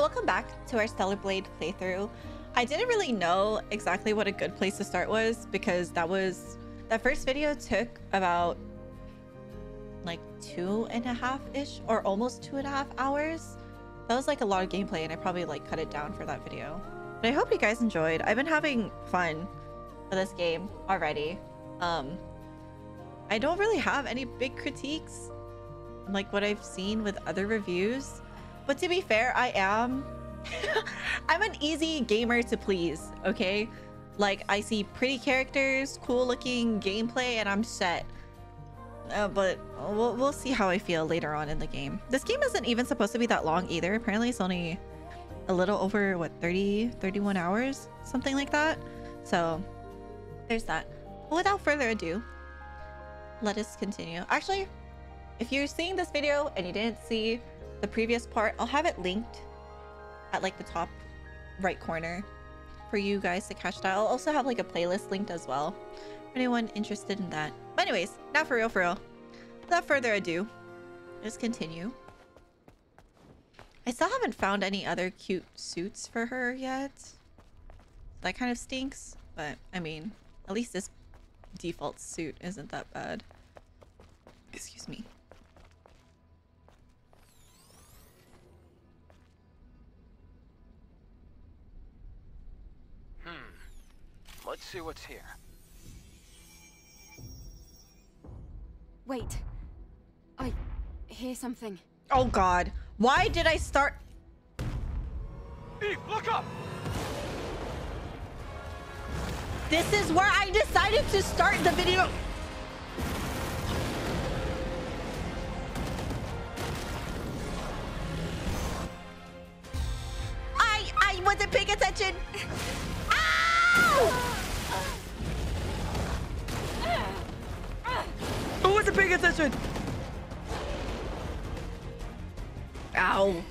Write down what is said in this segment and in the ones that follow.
So welcome back to our Stellar Blade playthrough. I didn't really know exactly what a good place to start was because that first video took about like 2.5-ish or almost 2.5 hours. That was like a lot of gameplay and I probably like cut it down for that video. But I hope you guys enjoyed. I've been having fun with this game already. I don't really have any big critiques like what I've seen with other reviews. But to be fair, I am I'm an easy gamer to please, okay? Like, I see pretty characters, cool looking gameplay, and I'm set. But we'll see how I feel later on in the game. This game isn't even supposed to be that long either. Apparently it's only a little over, what, 31 hours, something like that. So there's that. But without further ado, let us continue. Actually, if you're seeing this video and you didn't see the previous part, I'll have it linked at like the top right corner for you guys to catch that. I'll also have like a playlist linked as well for anyone interested in that. But anyways, now for real, without further ado, let's continue. I still haven't found any other cute suits for her yet. That kind of stinks, but I mean, at least this default suit isn't that bad. Excuse me. Let's see what's here. Wait. I hear something. Oh god. Why did I start? Eve, look up! This is where I decided to start the video. I wasn't paying attention. Who wasn't paying attention? Ow.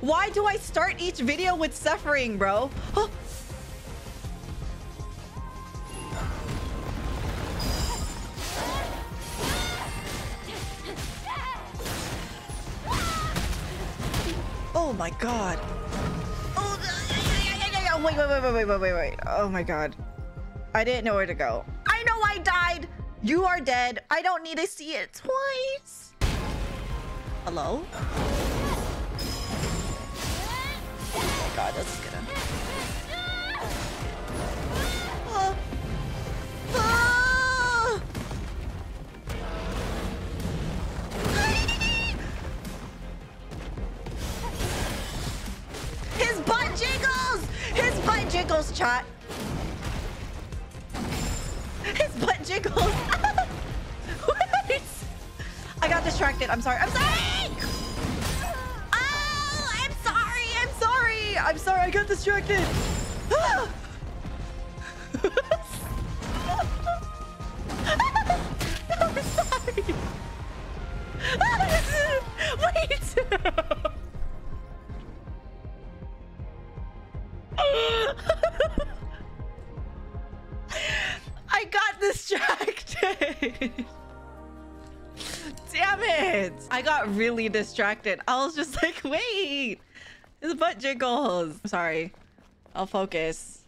Why do I start each video with suffering, bro? Huh. Oh my god. Oh, yeah. Wait. Oh my god. I didn't know where to go. I know I died. You are dead. I don't need to see it twice. Hello? Oh my god, this is gonna... His butt jiggles! His butt jiggles, chat. His butt jiggles. Wait. I got distracted. I'm sorry! I'm sorry, I got distracted. I'm sorry. Wait. I got distracted. Damn it. I got really distracted. I was just like, wait. His butt jiggles. I'm sorry. I'll focus.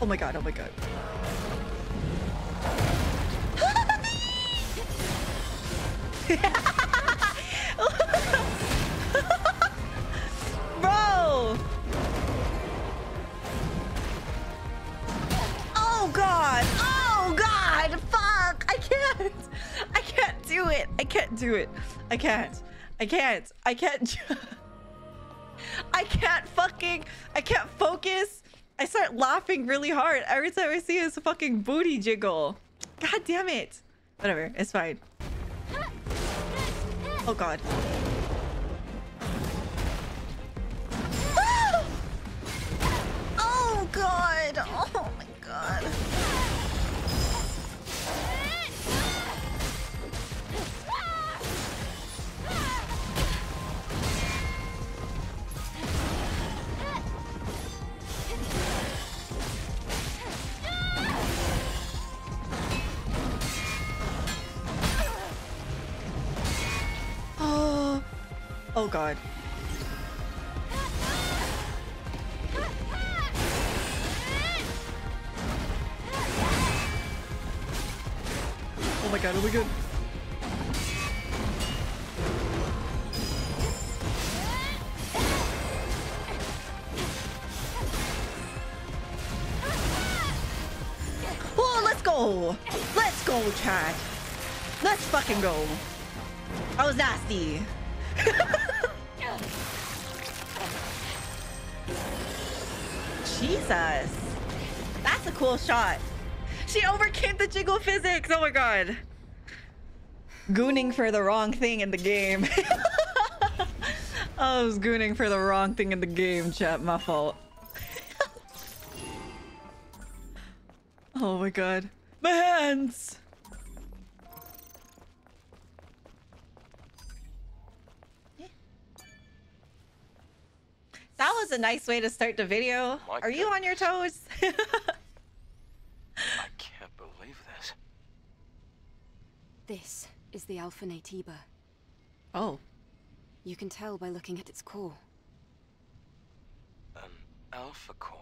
Oh my god. Bro! Oh god! Fuck! I can't do it. I can't focus. I start laughing really hard every time I see his fucking booty jiggle. God damn it. Whatever, it's fine. Oh god. Oh god. Oh my god. Oh god. Oh my god, are we good? Oh, let's go! Let's go, chat! Let's fucking go! I was nasty! Jesus! That's a cool shot! She overcame the jiggle physics! Oh my god! Gooning for the wrong thing in the game. I was gooning for the wrong thing in the game, chat. My fault. Oh my god. My hands! That was a nice way to start the video. My Are God. You on your toes? I can't believe this. This is the Alpha Naytiba. Oh. You can tell by looking at its core. An Alpha Core.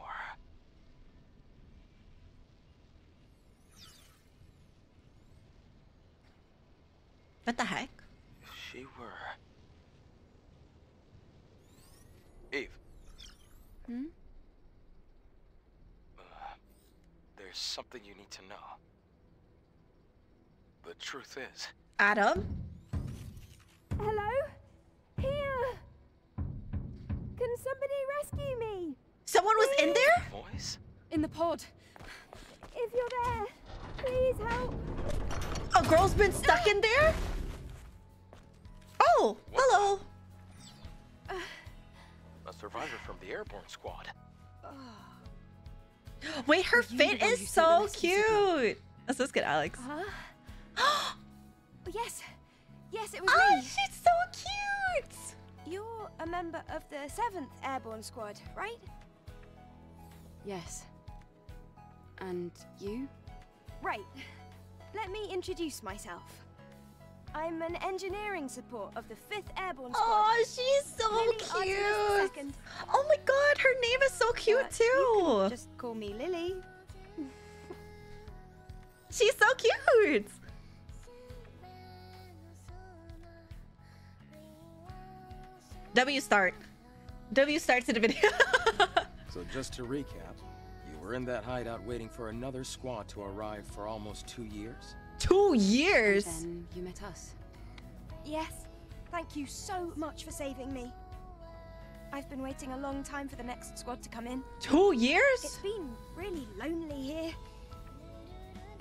What the heck? If she were... Eve. Hmm? There's something you need to know. The truth is... Adam? Hello? Here! Can somebody rescue me? Someone was in there? Voice? In the pod. If you're there, please help. A girl's been stuck in there? Oh, what? Hello. A survivor from the Airborne Squad. Wait, her fit is so cute. Let's just get Alex. Oh, yes. Yes, it was me. Oh, she's so cute. You're a member of the 7th Airborne Squad, right? Yes. And you? Right. Let me introduce myself. I'm an engineering support of the 5th Airborne Squad. Oh, she's so cute! Oh my god, her name is so cute too! You can just call me Lily. She's so cute! W start. W start to the video. So just to recap, you were in that hideout waiting for another squad to arrive for almost 2 years? 2 years. And then you met us. Yes, thank you so much for saving me. I've been waiting a long time for the next squad to come in. 2 years? It's been really lonely here.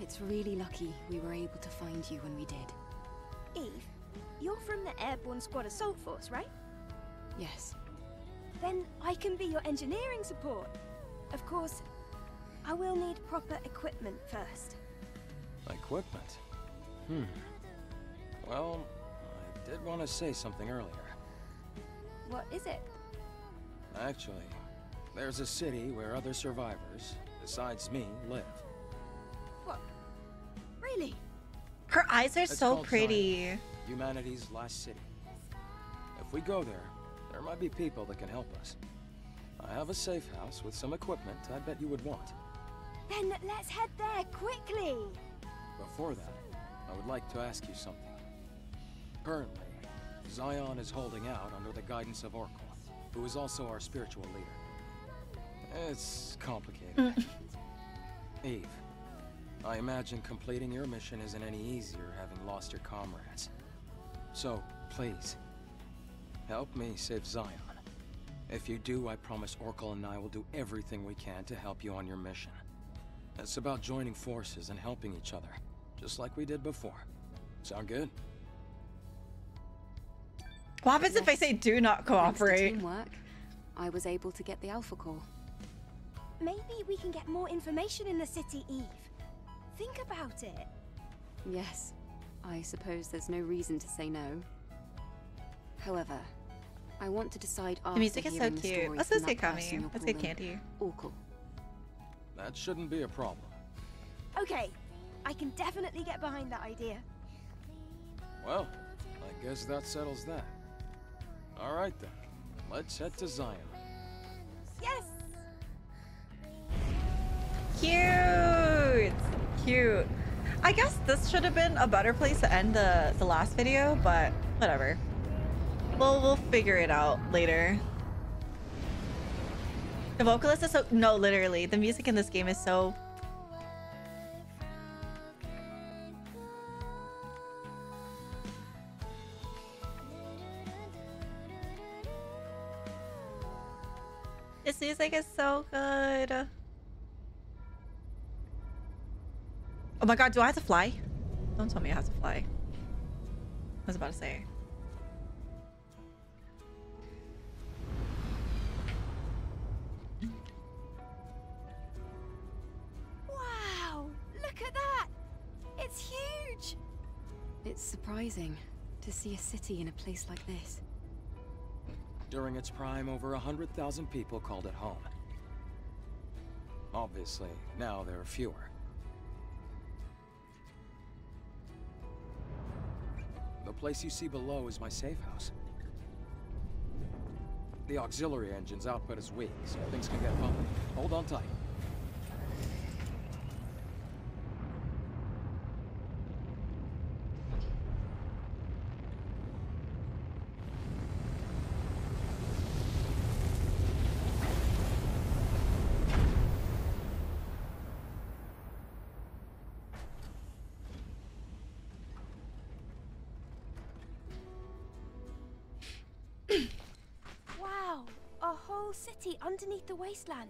It's really lucky we were able to find you when we did. Eve, you're from the Airborne Squad Assault Force, right? Yes. Then I can be your engineering support. Of course, I will need proper equipment first. Equipment? Hmm. Well, I did want to say something earlier. What is it? Actually, there's a city where other survivors, besides me, live. What? Really? Her eyes are so pretty. Zion, humanity's last city. If we go there, there might be people that can help us. I have a safe house with some equipment I bet you would want. Then let's head there quickly. Before that, I would like to ask you something. Currently, Zion is holding out under the guidance of Oracle, who is also our spiritual leader. It's complicated. Eve, I imagine completing your mission isn't any easier having lost your comrades. So, please, help me save Zion. If you do, I promise Oracle and I will do everything we can to help you on your mission. It's about joining forces and helping each other, just like we did before. Sound good? What happens if I say do not cooperate? Thanks to teamwork, I was able to get the Alpha Core. Maybe we can get more information in the city, Eve. Think about it. Yes, I suppose there's no reason to say no. However, I want to decide after hearing the stories. The music is so cute. Let's just get candy. Let's get candy. Oracle. That shouldn't be a problem. Okay, I can definitely get behind that idea. Well, I guess that settles that. All right then, let's head to Zion. Yes! Cute! Cute. I guess this should have been a better place to end the last video, but whatever. We'll figure it out later. The vocalist is so... No, literally. The music in this game is so... This music is so good. Oh my god, do I have to fly? Don't tell me I have to fly. I was about to say. Wow, look at that! It's huge! It's surprising to see a city in a place like this. During its prime, over 100,000 people called it home. Obviously, now there are fewer. The place you see below is my safe house. The auxiliary engine's output is weak, so things can get bumpy. Hold on tight. Underneath the wasteland.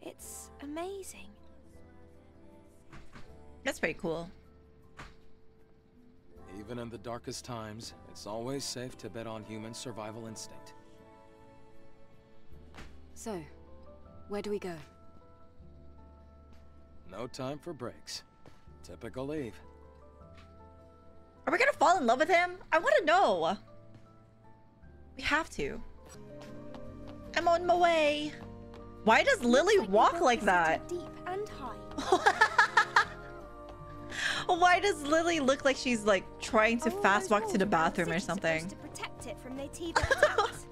It's amazing. That's pretty cool. Even in the darkest times, it's always safe to bet on human survival instinct. So, where do we go? No time for breaks. Typical Eve. Are we gonna fall in love with him? I want to know. We have to. I'm on my way. Why does Lily walk like that? Deep and high. Why does Lily look like she's like trying to fast walk to the bathroom or something? To protect it from Naytiba attacks.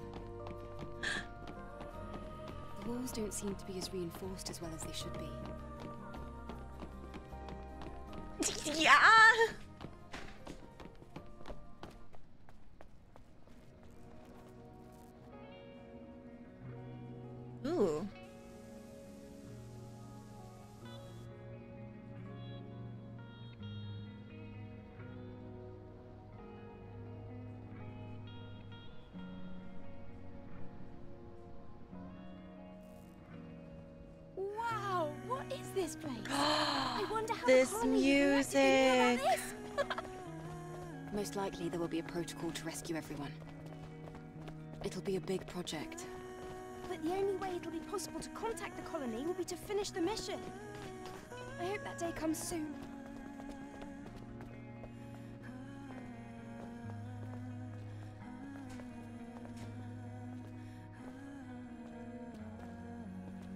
The walls don't seem to be as reinforced as well as they should be. Yeah. Ooh. Wow, what is this place? I wonder how this music. This? Most likely there will be a protocol to rescue everyone. It'll be a big project. But the only way it'll be possible to contact the colony will be to finish the mission. I hope that day comes soon.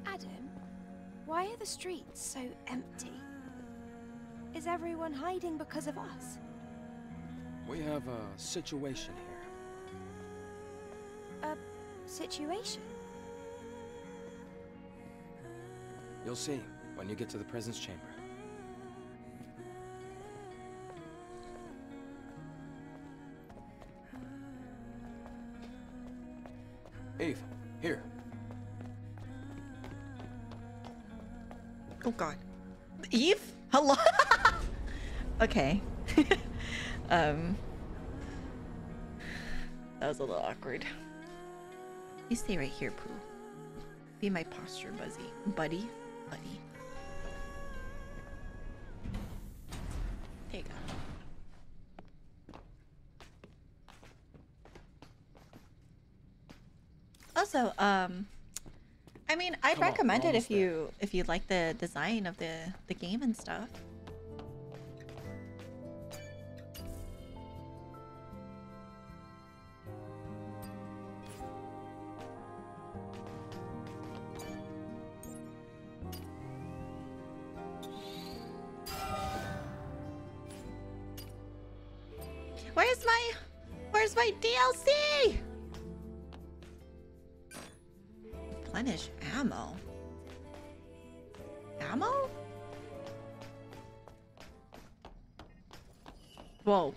Adam, why are the streets so empty? Is everyone hiding because of us? We have a situation here. A situation? You'll see when you get to the presence chamber. Eve, here. Oh god. Eve? Hello? Okay. That was a little awkward. You stay right here, Pooh. Be my posture, buddy. There you go. Also, I mean, I'd recommend it if you like the design of the game and stuff. Where's my DLC? Replenish ammo. Ammo? Whoa.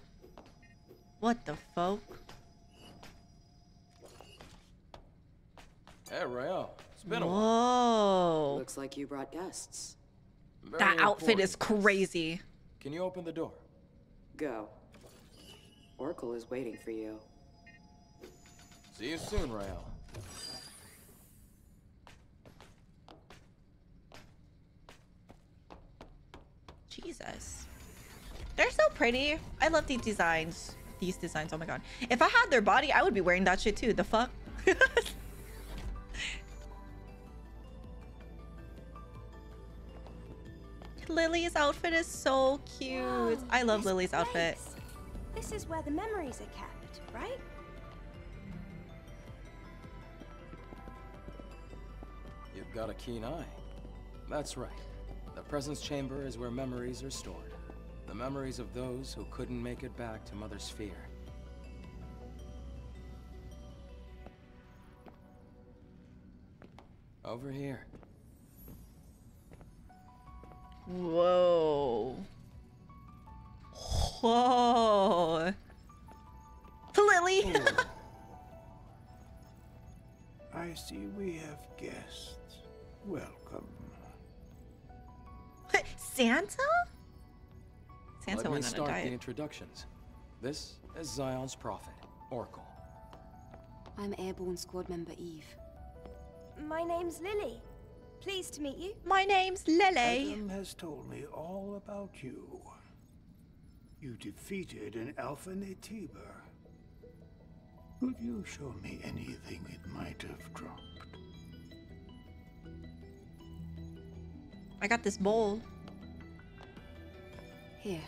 What the folk? Hey, Rael. It's been a while. Looks like you brought guests. That outfit is crazy. Can you open the door? Go. Oracle is waiting for you. See you soon, Rael. Jesus. They're so pretty. I love these designs. These designs, oh my god. If I had their body, I would be wearing that shit too. The fuck? Lily's outfit is so cute. Whoa, I love Lily's outfit. This is where the memories are kept, right? You've got a keen eye. That's right. The presence chamber is where memories are stored. The memories of those who couldn't make it back to Mother Sphere. Over here. Whoa. Whoa. Lily! I see we have guests. Welcome. Santa? Santa went on a diet. Let me start the introductions. This is Zion's prophet, Oracle. I'm Airborne Squad member Eve. My name's Lily. Pleased to meet you. My name's Lily. Adam has told me all about you. You defeated an Alpha Naytiba. Could you show me anything it might have dropped? I got this bowl. Here.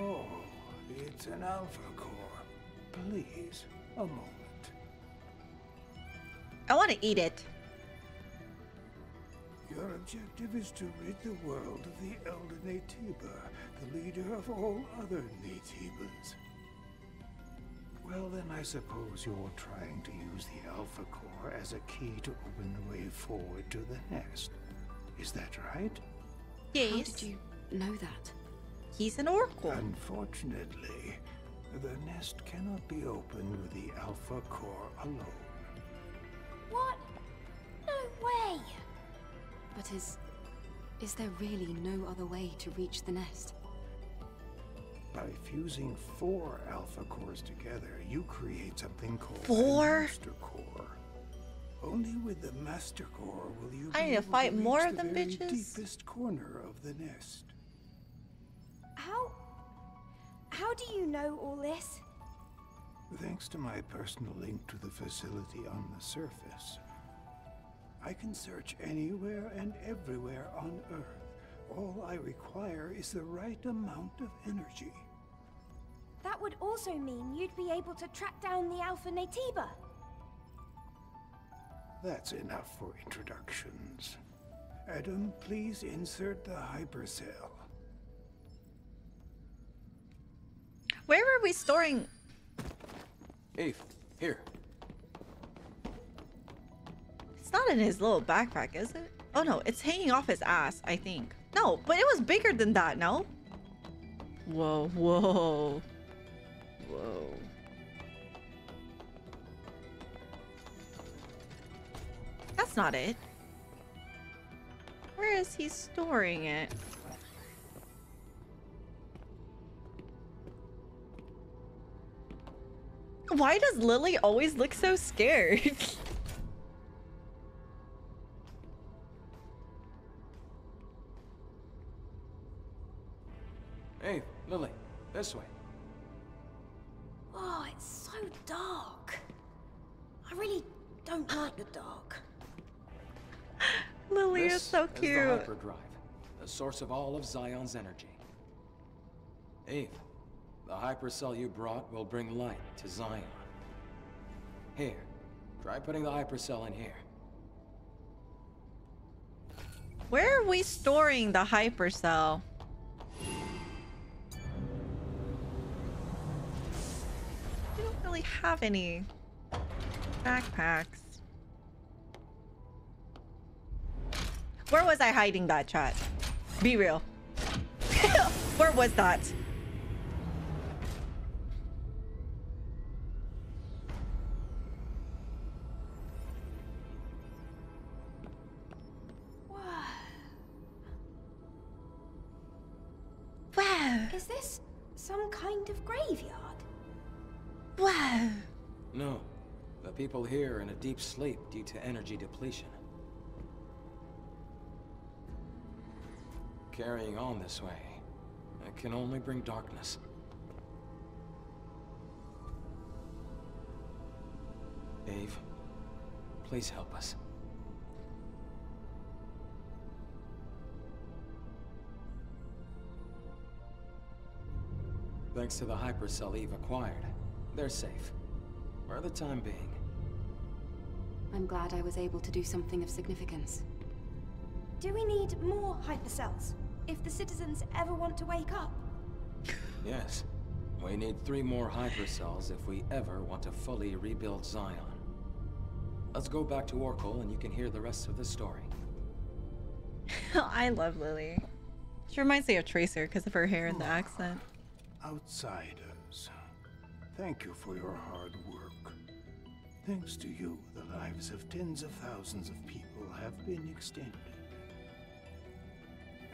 Oh, it's an Alpha Core. Please, a moment. I want to eat it. Your objective is to rid the world of the Elder Naytiba, the leader of all other Naytibas. Well, then I suppose you're trying to use the Alpha Core as a key to open the way forward to the nest. Is that right? Yes. How did you know that? He's an Oracle. Unfortunately, the nest cannot be opened with the Alpha Core alone. What? No way! But is there really no other way to reach the nest? By fusing 4 Alpha Cores together, you create something called the Master Core. Only with the Master Core will you be able to fight more of them bitches. The deepest corner of the nest. How do you know all this? Thanks to my personal link to the facility on the surface. I can search anywhere and everywhere on Earth. All I require is the right amount of energy. That would also mean you'd be able to track down the Alpha Naytiba. That's enough for introductions. Adam, please insert the hypercell. Where were we storing? Eve, here. Not in his little backpack, is it? Oh no, it's hanging off his ass, I think. No, but it was bigger than that. No. Whoa, whoa, whoa. That's not it. Where is he storing it? Why does Lily always look so scared? Hey, Lily, this way. Oh, it's so dark. I really don't like the dark. Lily is so cute. This is the hyperdrive, the source of all of Zion's energy. Eve, the hypercell you brought will bring light to Zion. Here, try putting the hypercell in here. Where are we storing the hypercell? really have any backpacks. Where was I hiding that, chat? Be real. Where was that? Wow. Is this some kind of graveyard? Wow. No. The people here are in a deep sleep due to energy depletion. Carrying on this way, it can only bring darkness. Eve, please help us. Thanks to the hypercell Eve acquired, they're safe. For the time being. I'm glad I was able to do something of significance. Do we need more hypercells if the citizens ever want to wake up? Yes. We need 3 more hypercells if we ever want to fully rebuild Zion. Let's go back to Oracle and you can hear the rest of the story. I love Lily. She reminds me of Tracer because of her hair and the accent. Outsiders, thank you for your hard work. Thanks to you, the lives of tens of thousands of people have been extended.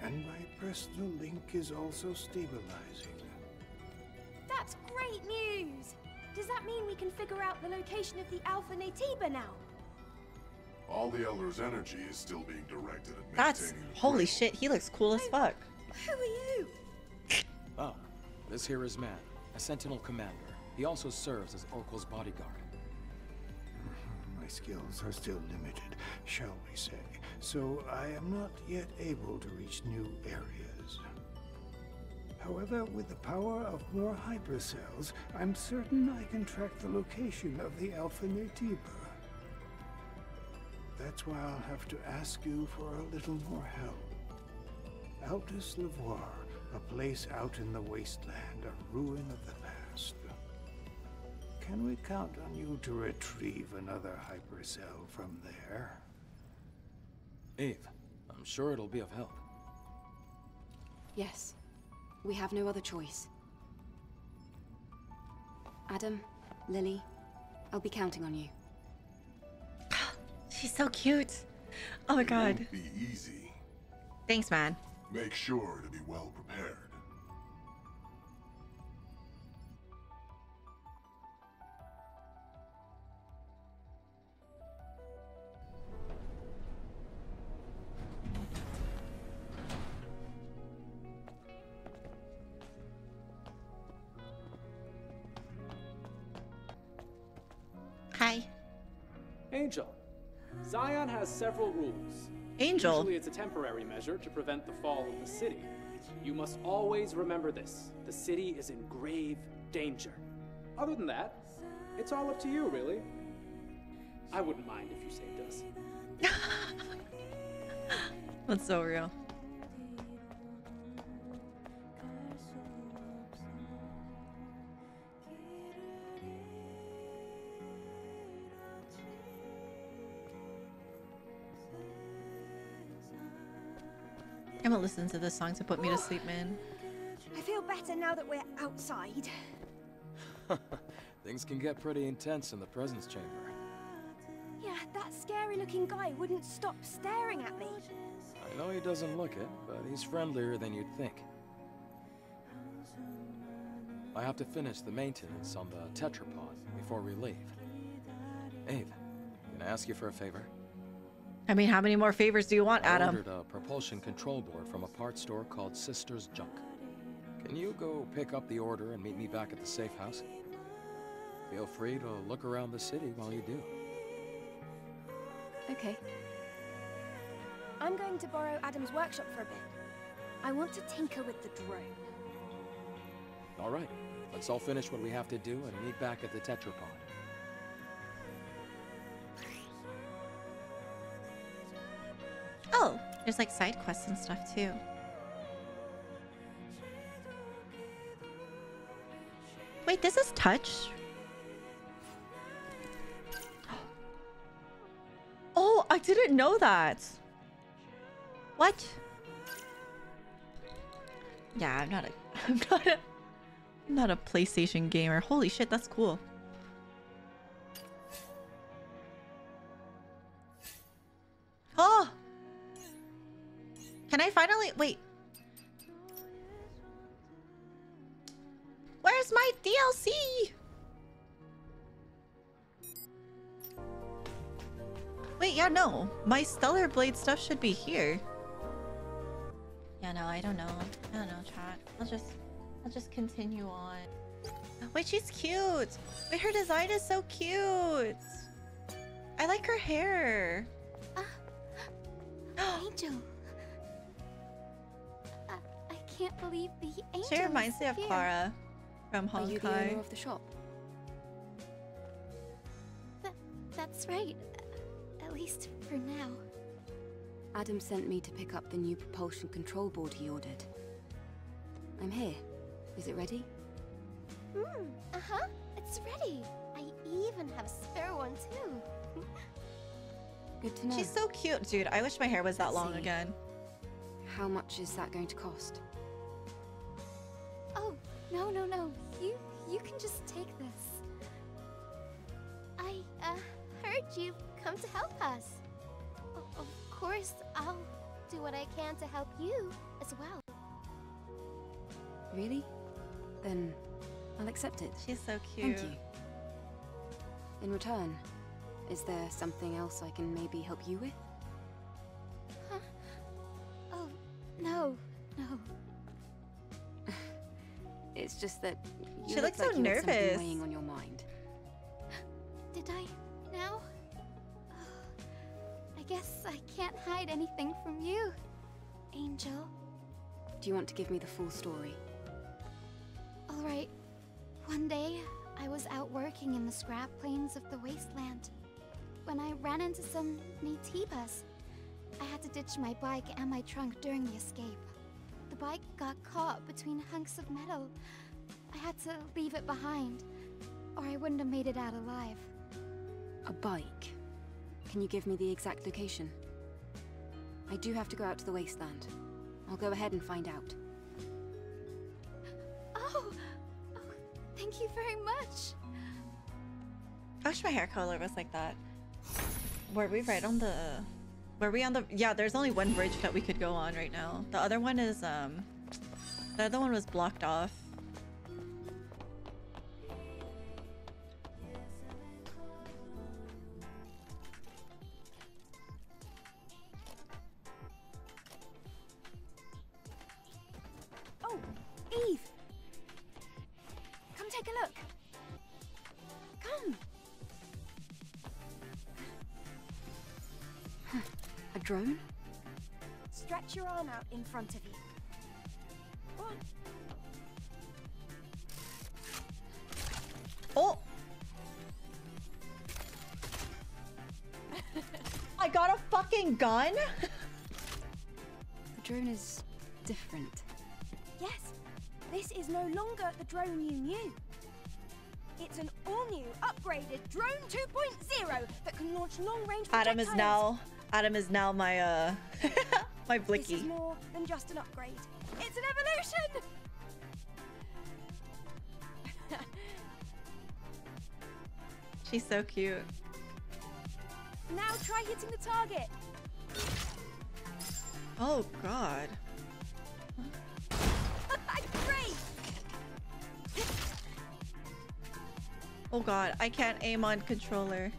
And my personal link is also stabilizing. That's great news! Does that mean we can figure out the location of the Alpha Naytiba now? All the Elder's energy is still being directed at maintaining the holy shit, he looks cool as fuck. Who are you? Oh, this here is Man, a Sentinel commander. He also serves as Oracle's bodyguard. My skills are still limited, shall we say. So I am not yet able to reach new areas. However, with the power of more hypercells, I'm certain I can track the location of the Alpha Naytiba. That's why I'll have to ask you for a little more help. Altus Levoire, a place out in the wasteland, a ruin of the past. Can we count on you to retrieve another hypercell from there? Eve, I'm sure it'll be of help. Yes. We have no other choice. Adam, Lily, I'll be counting on you. She's so cute. Oh my god. It won't be easy. Thanks, man. Make sure to be well prepared. Angel. Zion has several rules. Angel? Usually it's a temporary measure to prevent the fall of the city. You must always remember this. The city is in grave danger. Other than that, it's all up to you, really. I wouldn't mind if you saved us. That's so real. I'm gonna listen to this song to put me to sleep, man. I feel better now that we're outside. Things can get pretty intense in the presence chamber. Yeah, that scary-looking guy wouldn't stop staring at me. I know he doesn't look it, but he's friendlier than you'd think. I have to finish the maintenance on the tetrapod before we leave. Eve, can I ask you for a favor? I mean, how many more favors do you want, Adam? I ordered a propulsion control board from a parts store called Sister's Junk. Can you go pick up the order and meet me back at the safe house? Feel free to look around the city while you do. Okay. I'm going to borrow Adam's workshop for a bit. I want to tinker with the drone. All right. Let's all finish what we have to do and meet back at the tetrapod. Oh, there's like side quests and stuff too. Wait, this is Touch? I didn't know that. What? Yeah, I'm not a PlayStation gamer. Holy shit, that's cool. Oh! Can I finally... Wait. Where's my DLC? Wait, yeah, no. My Stellar Blade stuff should be here. Yeah, no, I don't know. I don't know, chat. I'll just continue on. Wait, she's cute. Wait, her design is so cute. I like her hair. Angel. I can't believe the angel. She reminds me of Clara from Hong Kong. Are you the owner of the shop? That's right. At least for now. Adam sent me to pick up the new propulsion control board he ordered. I'm here. Is it ready? It's ready. I even have a spare one too. Good to know. She's so cute, dude. I wish my hair was that long again. How much is that going to cost? Oh, no, no, no. You can just take this. I heard you come to help us. Of course, I'll do what I can to help you as well. Really? Then I'll accept it. She's so cute. Thank you. In return, is there something else I can maybe help you with? Huh? Oh, no, no. It's just that you look so like you nervous. Have something weighing on your mind. Did I now? I guess I can't hide anything from you, Angel. Do you want to give me the full story? All right. One day, I was out working in the scrap plains of the wasteland. When I ran into some Naytibas, I had to ditch my bike and my trunk during the escape. The bike got caught between hunks of metal. I had to leave it behind, or I wouldn't have made it out alive. A bike? Can you give me the exact location? I do have to go out to the wasteland. I'll go ahead and find out. Oh, thank you very much. I wish my hair color was like that. Were we on the yeah, there's only one bridge that we could go on right now. The other one is the other one was blocked off. Oh, Eve. Come take a look. Come. A drone? Stretch your arm out in front of you. Go on. Oh! I got a fucking gun? The drone is different. Yes, this is no longer the drone you knew. It's an all-new, upgraded Drone 2.0 that can launch long-range projectiles. Adam is now my my Blicky. This is more than just an upgrade. It's an evolution. She's so cute. Now try hitting the target. Oh God. Great. Oh God, I can't aim on controller.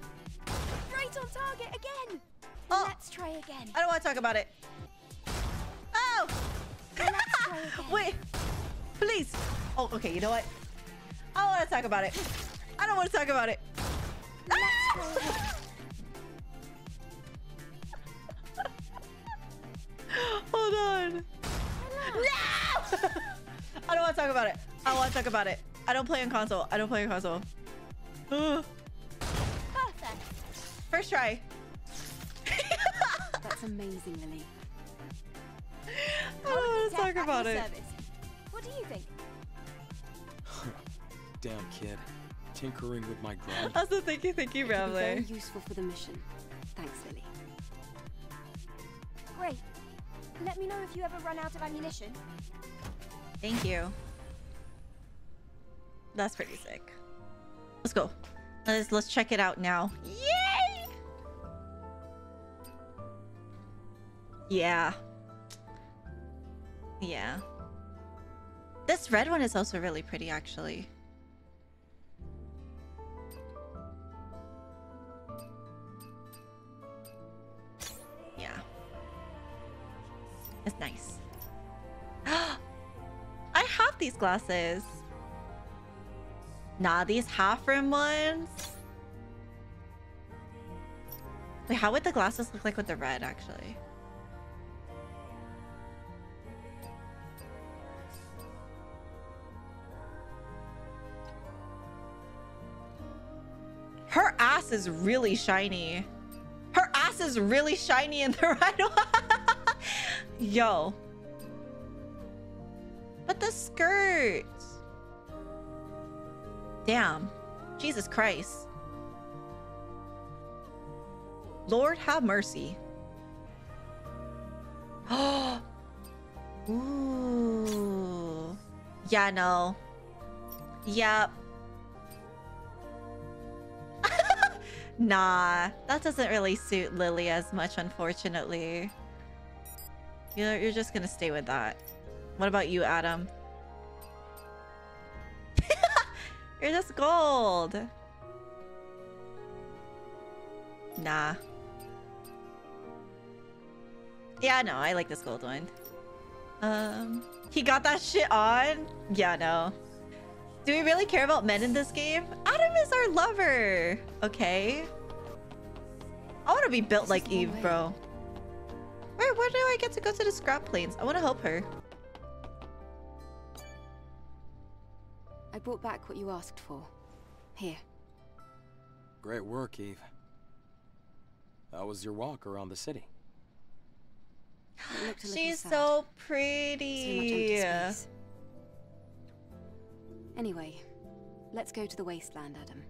Right on target again. Oh. Let's try again. I don't want to talk about it. Oh. Let's try again. Wait. Please. Oh, okay. You know what? I don't want to talk about it. I don't want to talk about it. Let's Hold on. No. I don't want to talk about it. I don't want to talk about it. I don't play on console. I don't play on console. First try. That's amazing, Lily. I don't want to talk about it. What do you think? Damn kid, tinkering with my grind. That's the thinky, Ramley. Very useful for the mission. Thanks, Lily. Let me know if you ever run out of ammunition. Thank you. That's pretty sick. Let's go. Let's check it out now. Yay! Yeah. Yeah. This red one is also really pretty, actually. Yeah. It's nice. I have these glasses. Nah, these half-rim ones. Wait, how would the glasses look like with the red, actually? Her ass is really shiny. Her ass is really shiny in the red one. Yo. But the skirt. Damn. Jesus Christ. Lord have mercy. Oh. Ooh. Yeah, no. Yep. Nah, that doesn't really suit Lily as much, unfortunately. You're just gonna stay with that. What about you, Adam? You're just gold. Nah. Yeah, no, I like this gold one. He got that shit on? Yeah, no. Do we really care about men in this game? Adam is our lover. Okay. I want to be built like Eve, bro. Wait, where do I get to go to the scrap planes? I want to help her. I brought back what you asked for. Here. Great work, Eve. How was your walk around the city? She's sad. So pretty. So much empty space. Anyway, let's go to the wasteland, Adam.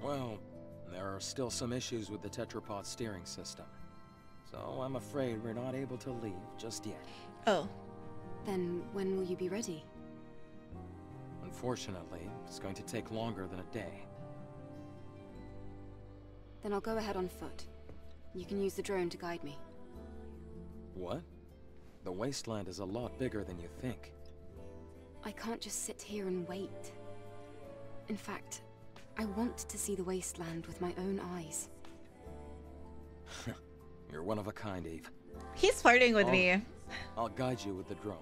Well, there are still some issues with the tetrapod steering system. So I'm afraid we're not able to leave just yet. Oh. Then when will you be ready? Unfortunately, it's going to take longer than a day. Then I'll go ahead on foot. You can use the drone to guide me. What? The wasteland is a lot bigger than you think. I can't just sit here and wait. In fact, I want to see the wasteland with my own eyes. You're one of a kind, Eve. He's flirting with me. I'll guide you with the drone.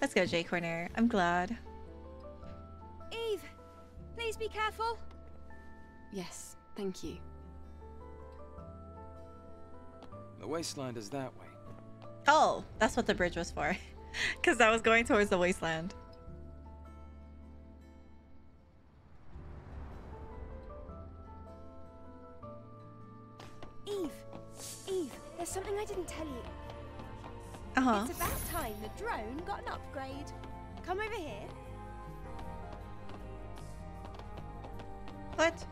Let's go, J Corner. I'm glad. Eve, please be careful. Yes, thank you. The wasteland is that way. Oh, that's what the bridge was for. Because I was going towards the wasteland. Eve! Eve, there's something I didn't tell you. Uh-huh. It's about time the drone got an upgrade. Come over here. What?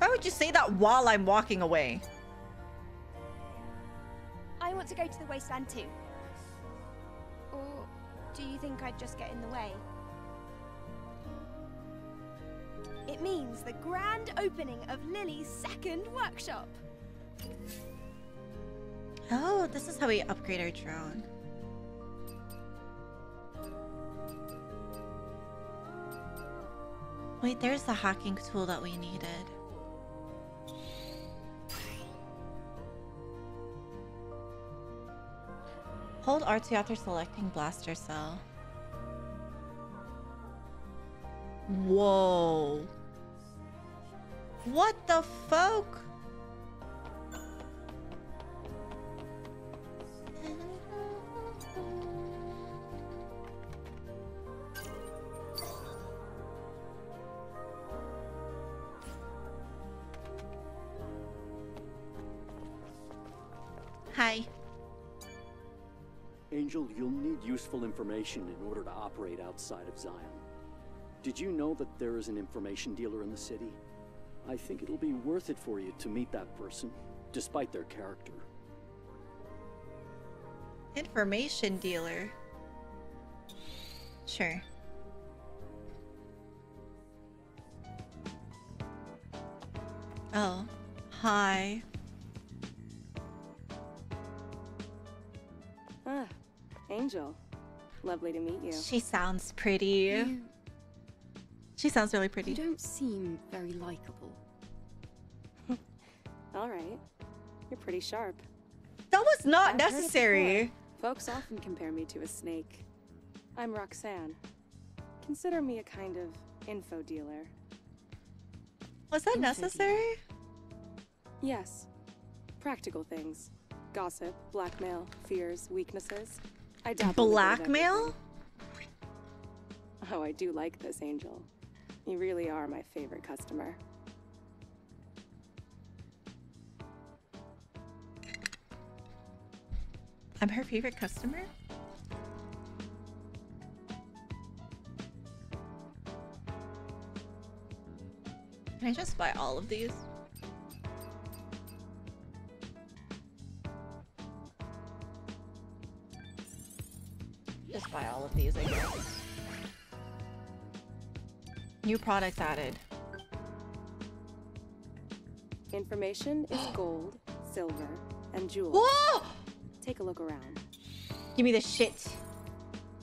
Why would you say that while I'm walking away? I want to go to the wasteland too. Or do you think I'd just get in the way? It means the grand opening of Lily's second workshop. Oh, this is how we upgrade our drone. Wait, there's the hacking tool that we needed. Hold R2 after selecting blaster cell. Whoa. What the fuck? Hi. Angel, you'll need useful information in order to operate outside of Zion. Did you know that there is an information dealer in the city? I think it'll be worth it for you to meet that person, despite their character. Information dealer. Sure. Oh, hi. Ah, Angel. Lovely to meet you. She sounds pretty. She sounds really pretty. You don't seem very likable. All right. You're pretty sharp. That was not necessary. Folks often compare me to a snake. I'm Roxanne. Consider me a kind of info dealer. Was that necessary? Yes. Practical things. Gossip, blackmail, fears, weaknesses. I dabble. Blackmail? Oh, I do like this, Angel. You really are my favorite customer. I'm her favorite customer? Can I just buy all of these? Just buy all of these, I guess. New products added. Information is gold, silver, and jewels. Whoa! Take a look around. Give me the shit.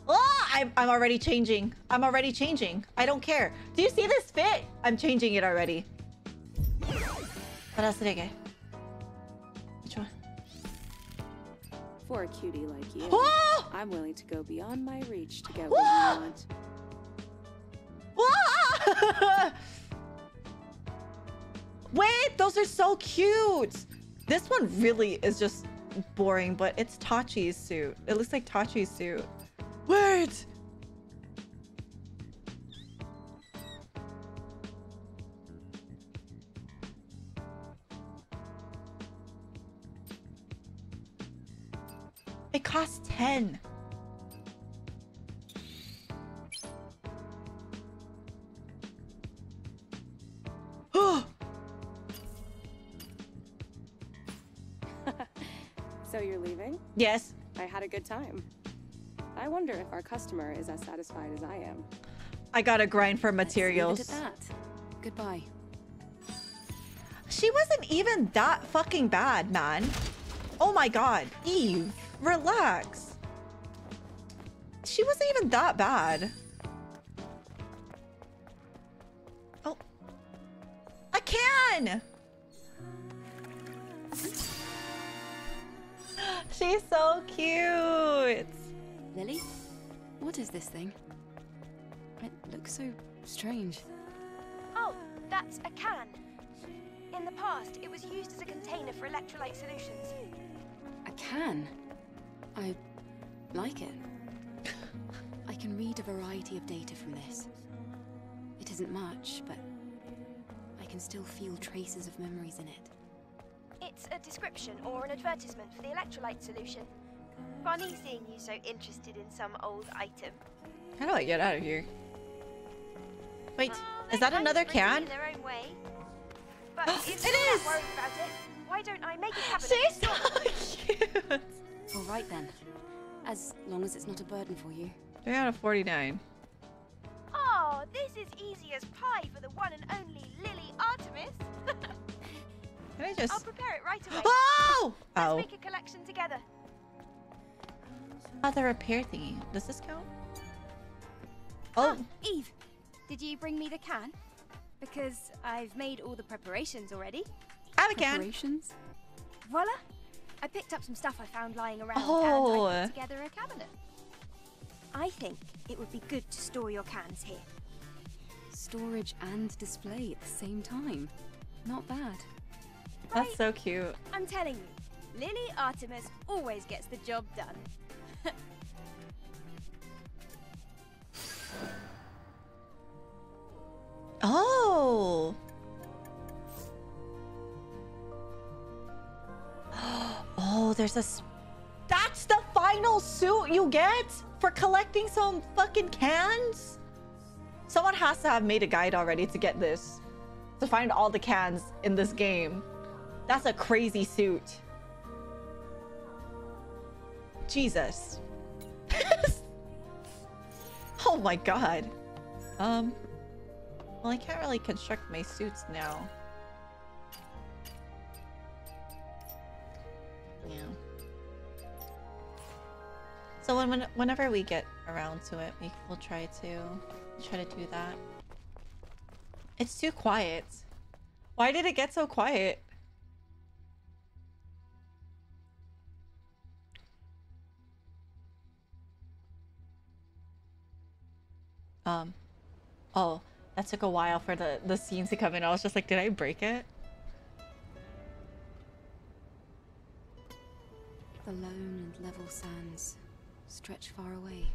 Oh, I'm already changing. I'm already changing. I don't care. Do you see this fit? I'm changing it already. What else did I get? Which one? For a cutie like you, oh! I'm willing to go beyond my reach to get what you want. Whoa! Wait, those are so cute. This one really is just boring, but it's Tachy's suit. It looks like Tachy's suit. Wait! It costs 10. So you're leaving? Yes. I had a good time. I wonder if our customer is as satisfied as I am. I gotta grind for materials. Let's leave it at that. Goodbye. She wasn't even that fucking bad, man. Oh my god, Eve, relax. She wasn't even that bad. Oh, I can. She's so cute. Lily, what is this thing? It looks so strange. Oh, that's a can. In the past, it was used as a container for electrolyte solutions. A can? I like it. I can read a variety of data from this. It isn't much, but I can still feel traces of memories in it. It's a description or an advertisement for the electrolyte solution. Funny seeing you so interested in some old item. How do I get out of here? Wait, is that another can? But if you're not worried about it, why don't I make it happen? She's so cute! All right then. As long as it's not a burden for you. 3 out of 49. Oh, this is easy as pie for the one and only Lily Artemis. Can I just... I'll prepare it right away. Oh! Let's make a collection together. The repair thingy. Does this count? Oh, Eve, did you bring me the can? Because I've made all the preparations already. I have a can. Preparations? Voila! I picked up some stuff I found lying around and I put together a cabinet. I think it would be good to store your cans here. Storage and display at the same time. Not bad. Right? That's so cute. I'm telling you, Lily Artemis always gets the job done. Oh. Oh, there's a... That's the final suit you get for collecting some fucking cans? Someone has to have made a guide already to get this. to find all the cans in this game. That's a crazy suit. Jesus. Oh my god. Well, I can't really construct my suits now. Yeah. So whenever we get around to it, we'll try to do that. It's too quiet. Why did it get so quiet? Oh, that took a while for the scenes to come in. I was just like, did I break it? The lone and level sands stretch far away.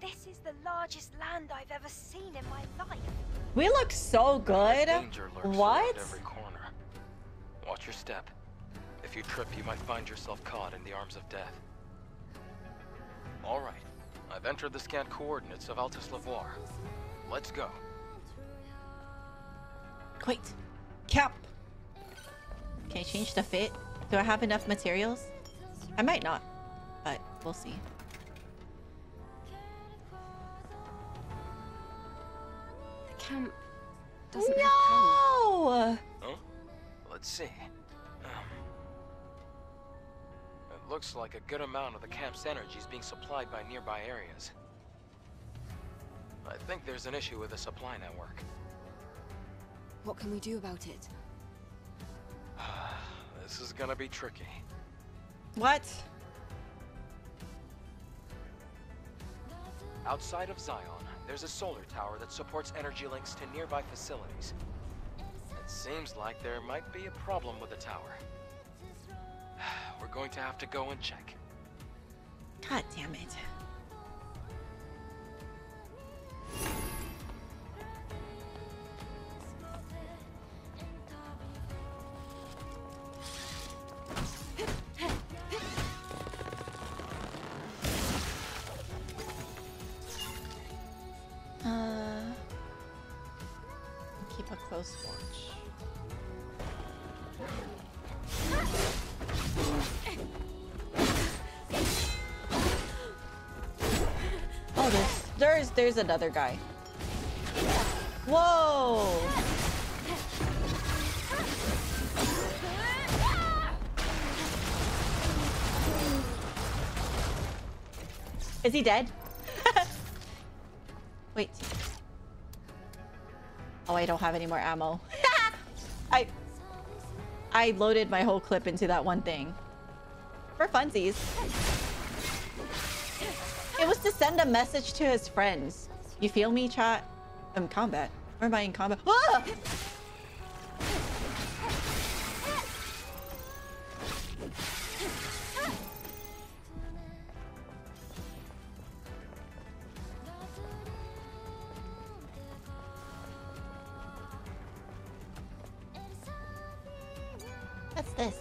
This is the largest land I've ever seen in my life. We look so good. What? Every corner. Watch your step. If you trip, you might find yourself caught in the arms of death. All right. I've entered the scant coordinates of Altus Levoire. Let's go. Wait. Cap. Can I change the fit? Do I have enough materials? I might not, but we'll see. The camp doesn't have power. Huh? Let's see. It looks like a good amount of the camp's energy is being supplied by nearby areas. I think there's an issue with the supply network. What can we do about it? This is gonna be tricky. What? Outside of Zion, there's a solar tower that supports energy links to nearby facilities. It seems like there might be a problem with the tower. We're going to have to go and check. God damn it. Keep a close watch. Oh, there's another guy. Whoa! Is he dead? Wait. Oh, I don't have any more ammo. I loaded my whole clip into that one thing. For funsies. It was to send a message to his friends. You feel me, chat? I'm combat. Or am I in combat? Ah! What's this?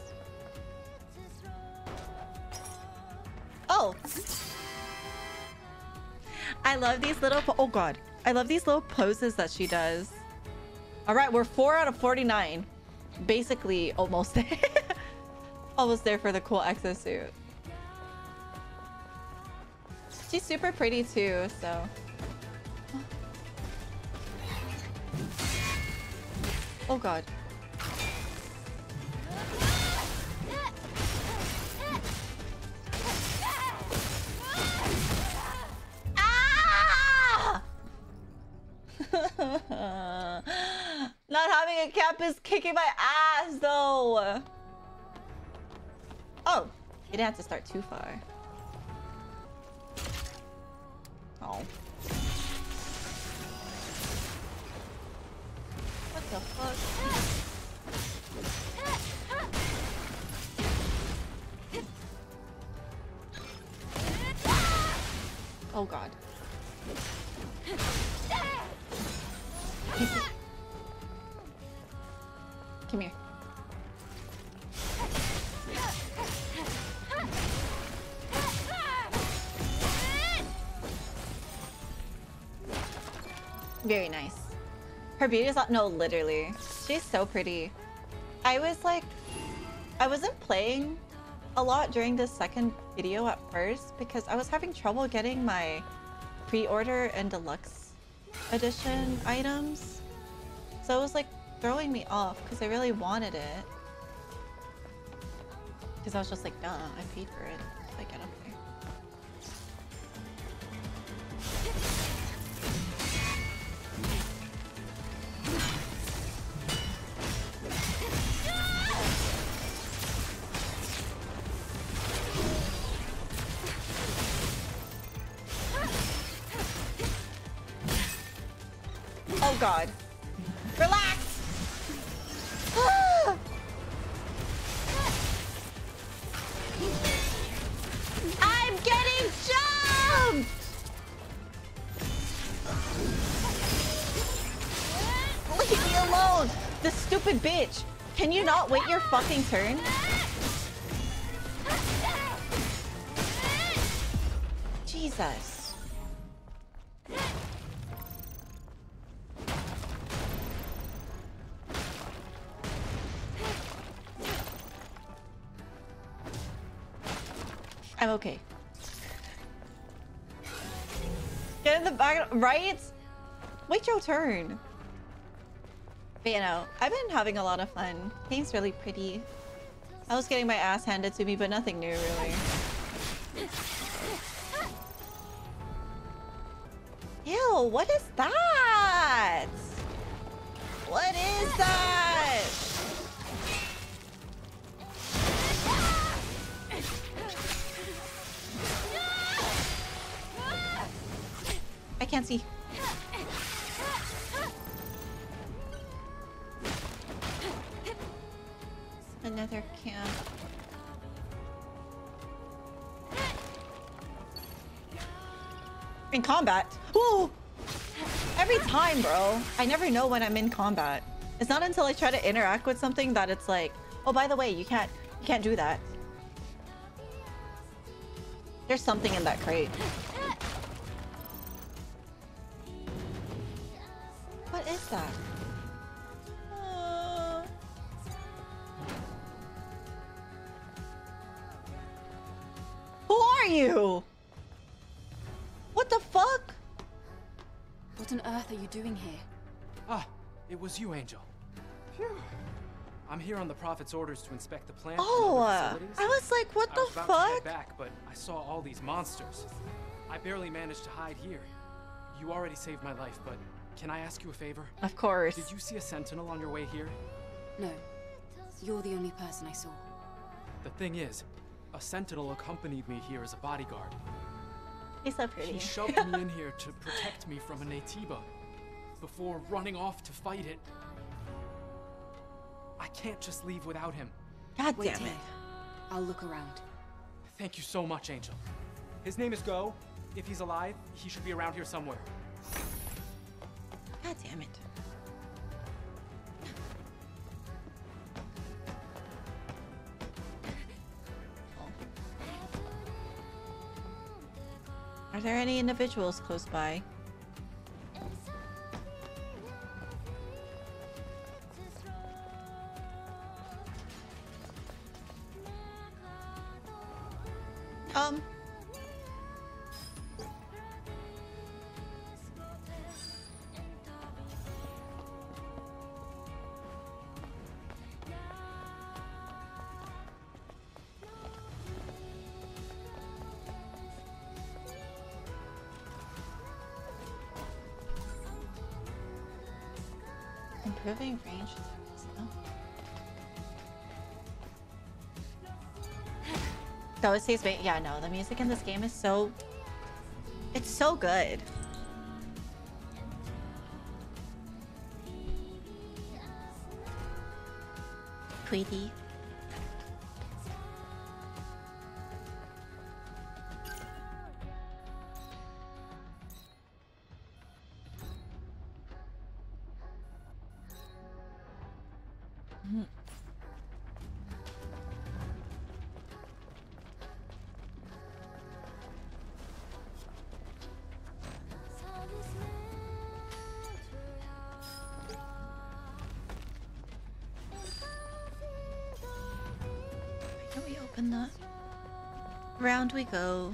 Oh! I love these little oh god. I love these little poses that she does. Alright, we're 4 out of 49. Basically, almost there. Almost there for the cool exosuit. She's super pretty too, so... Oh god. Not having a cap is kicking my ass though. Oh, you didn't have to start too far. Oh. What the fuck? Oh god. Come here. Very nice. Her beauty is not, no, literally. She's so pretty. I was like, I wasn't playing a lot during this second video at first because I was having trouble getting my pre-order and deluxe edition items. So it was like throwing me off because I really wanted it. Because I was just like, duh, I paid for it. So I get up there. Oh god. Relax! Ah! I'm getting jumped! Leave me alone! This stupid bitch! Can you not wait your fucking turn? Jesus. I'm okay. Get in the back, right? Wait your turn. But you know, I've been having a lot of fun. Game's really pretty. I was getting my ass handed to me, but nothing new really. Ew, what is that? What is that? I can't see. Another camp. In combat. Whoa! Every time, bro. I never know when I'm in combat. It's not until I try to interact with something that it's like, oh, by the way, you can't do that. There's something in that crate. What is that? Who are you? What the fuck? What on earth are you doing here? Ah, it was you, Angel. Phew. I'm here on the Prophet's orders to inspect the plant. Oh, I was like, what the fuck? I was about to head back, but I saw all these monsters. I barely managed to hide here. You already saved my life, but... can I ask you a favor? Of course. Did you see a sentinel on your way here? No. You're the only person I saw. The thing is, a sentinel accompanied me here as a bodyguard. He's so pretty. He shoved me in here to protect me from a Naytiba before running off to fight it. I can't just leave without him. God damn it. I'll look around. Thank you so much, Angel. His name is Go. If he's alive, he should be around here somewhere. God damn it. Are there any individuals close by? Improving range. That was his bait. Yeah, no, the music in this game is so... it's so good. Pretty. open that. Round we go.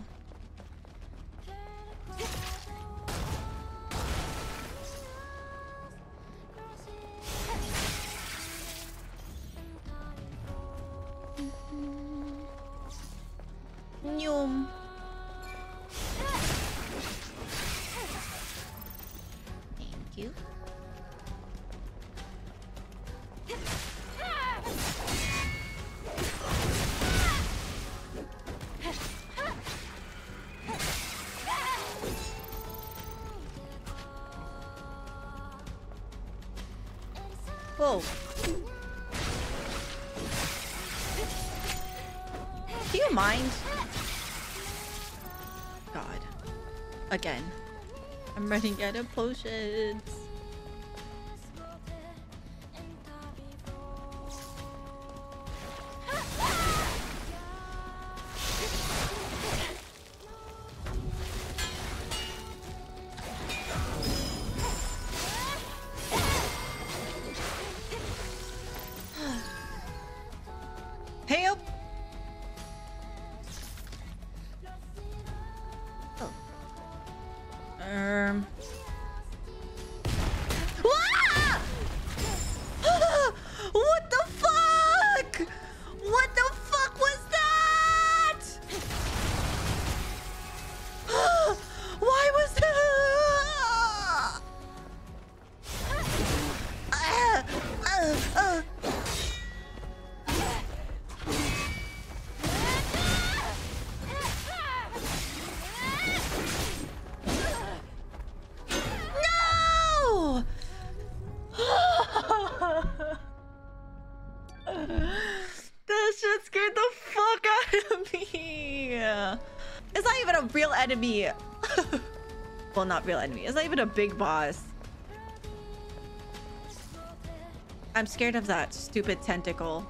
Yum. Thank you. Whoa. Do you mind? God. Again. I'm running out of potions. Enemy. Well, not real enemy. It's not even a big boss. I'm scared of that stupid tentacle.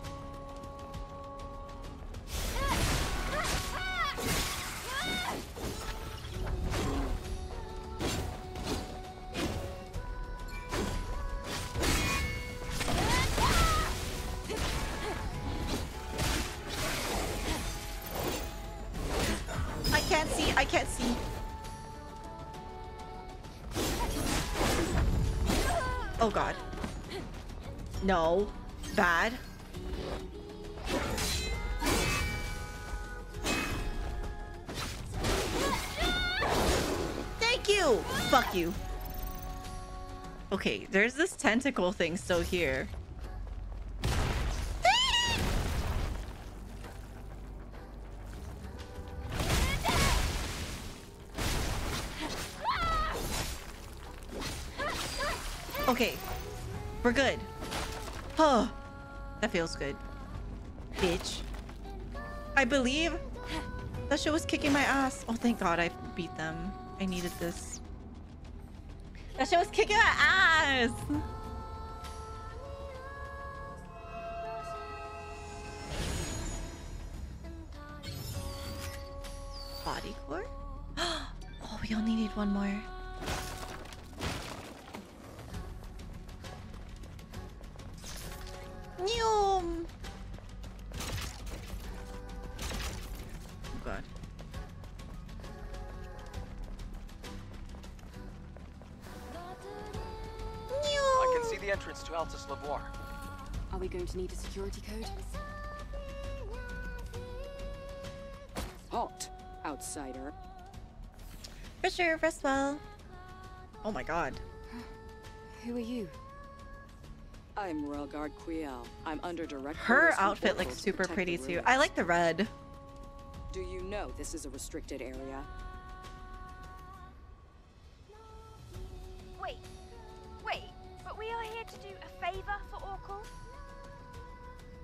No, bad. Thank you. Fuck you. Okay, there's this tentacle thing still here. Okay, we're good. Oh, that feels good, bitch. I believe that shit was kicking my ass. Oh, thank God I beat them. I needed this. That shit was kicking my ass. Body core? Oh, we only need one more. Altus Levoire. Are we going to need a security code? Halt, outsider. For sure, rest well. Oh my God. Who are you? I'm Rael Guard Quiel. I'm under direct. Her outfit looks super pretty too. I like the red. Do you know this is a restricted area?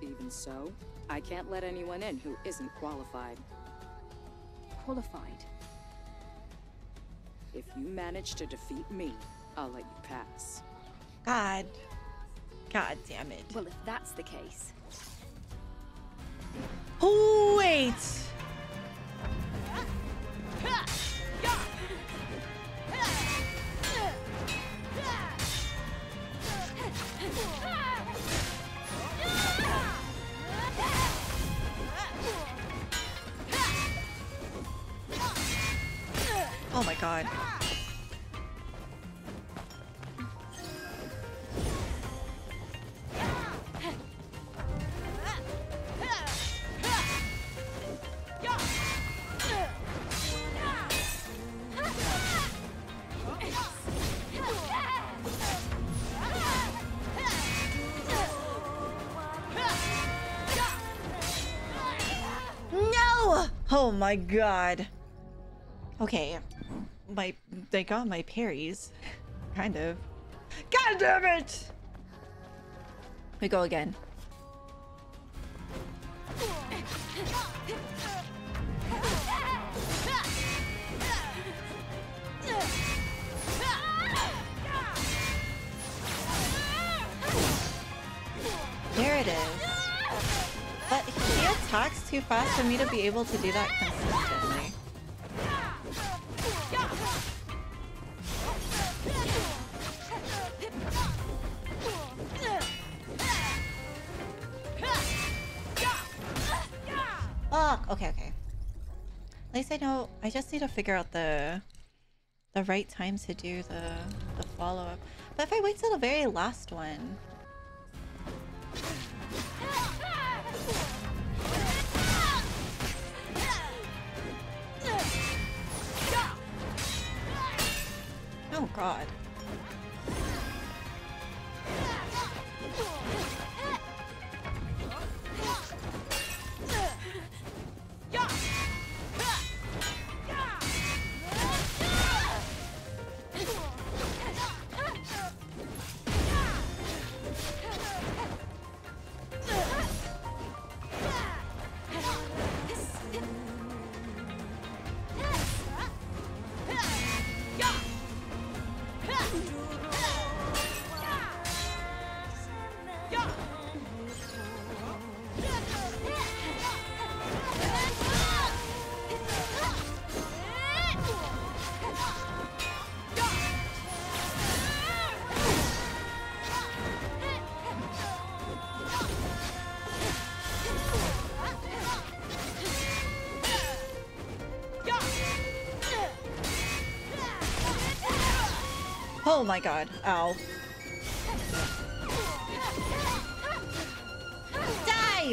Even so, I can't let anyone in who isn't qualified. Qualified? If you manage to defeat me, I'll let you pass. God. God damn it. Well, if that's the case. Oh, wait. Oh my god. Oh my god. Okay. They got my parries. Kind of. God damn it! We go again. There it is. But he attacks too fast for me to be able to do that consistently. Oh, okay, okay. At least I know. I just need to figure out the right time to do the follow-up. But if I wait till the very last one... Oh god. Oh my god, ow. Die!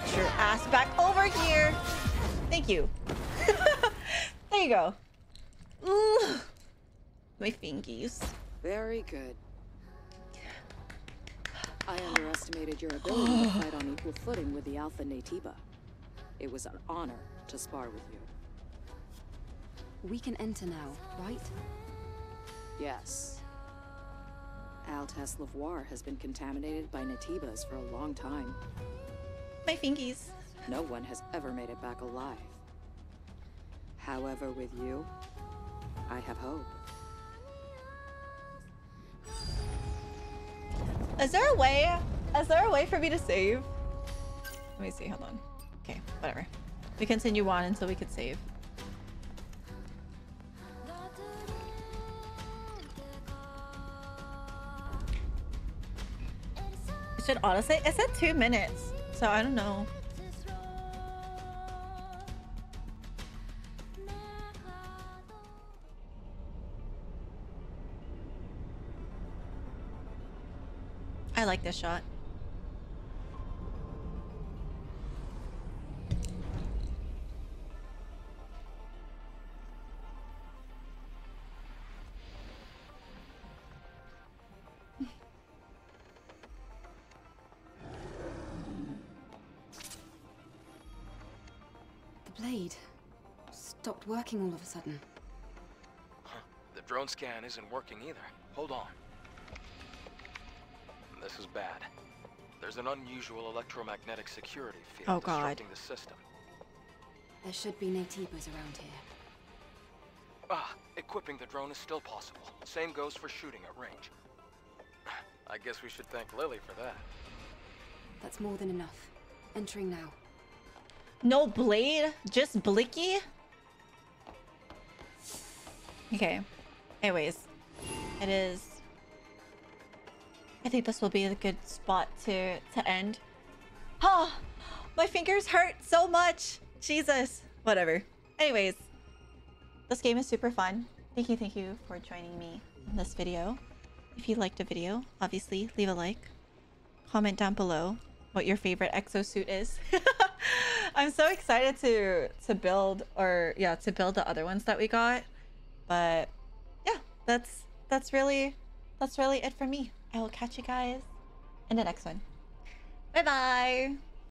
Get your ass back over here! Thank you. There you go. Ooh, my fingies. Very good. I underestimated your ability to fight on equal footing with the Alpha Naytiba. It was an honor to spar with you. We can enter now, right? Yes. Altus Levoire has been contaminated by Naytibas for a long time. My fingies. No one has ever made it back alive. However, with you, I have hope. Is there a way for me to save? Let me see, hold on. Okay, whatever. We continue on until we could save. Should honestly, it said 2 minutes, so I don't know. I like this shot. Working all of a sudden. Huh. The drone scan isn't working either. Hold on. This is bad. There's an unusual electromagnetic security field disrupting the system. There should be Naytibas around here. Ah, equipping the drone is still possible. Same goes for shooting at range. I guess we should thank Lily for that. That's more than enough. Entering now. No blade, just Blicky? Okay, anyways, it is, I think this will be a good spot to end. Oh, my fingers hurt so much. Jesus. Whatever. Anyways, this game is super fun. Thank you for joining me in this video. If you liked the video, obviously leave a like. Comment down below what your favorite exosuit is. I'm so excited to build the other ones that we got. But yeah, that's really it for me. I will catch you guys in the next one. Bye bye.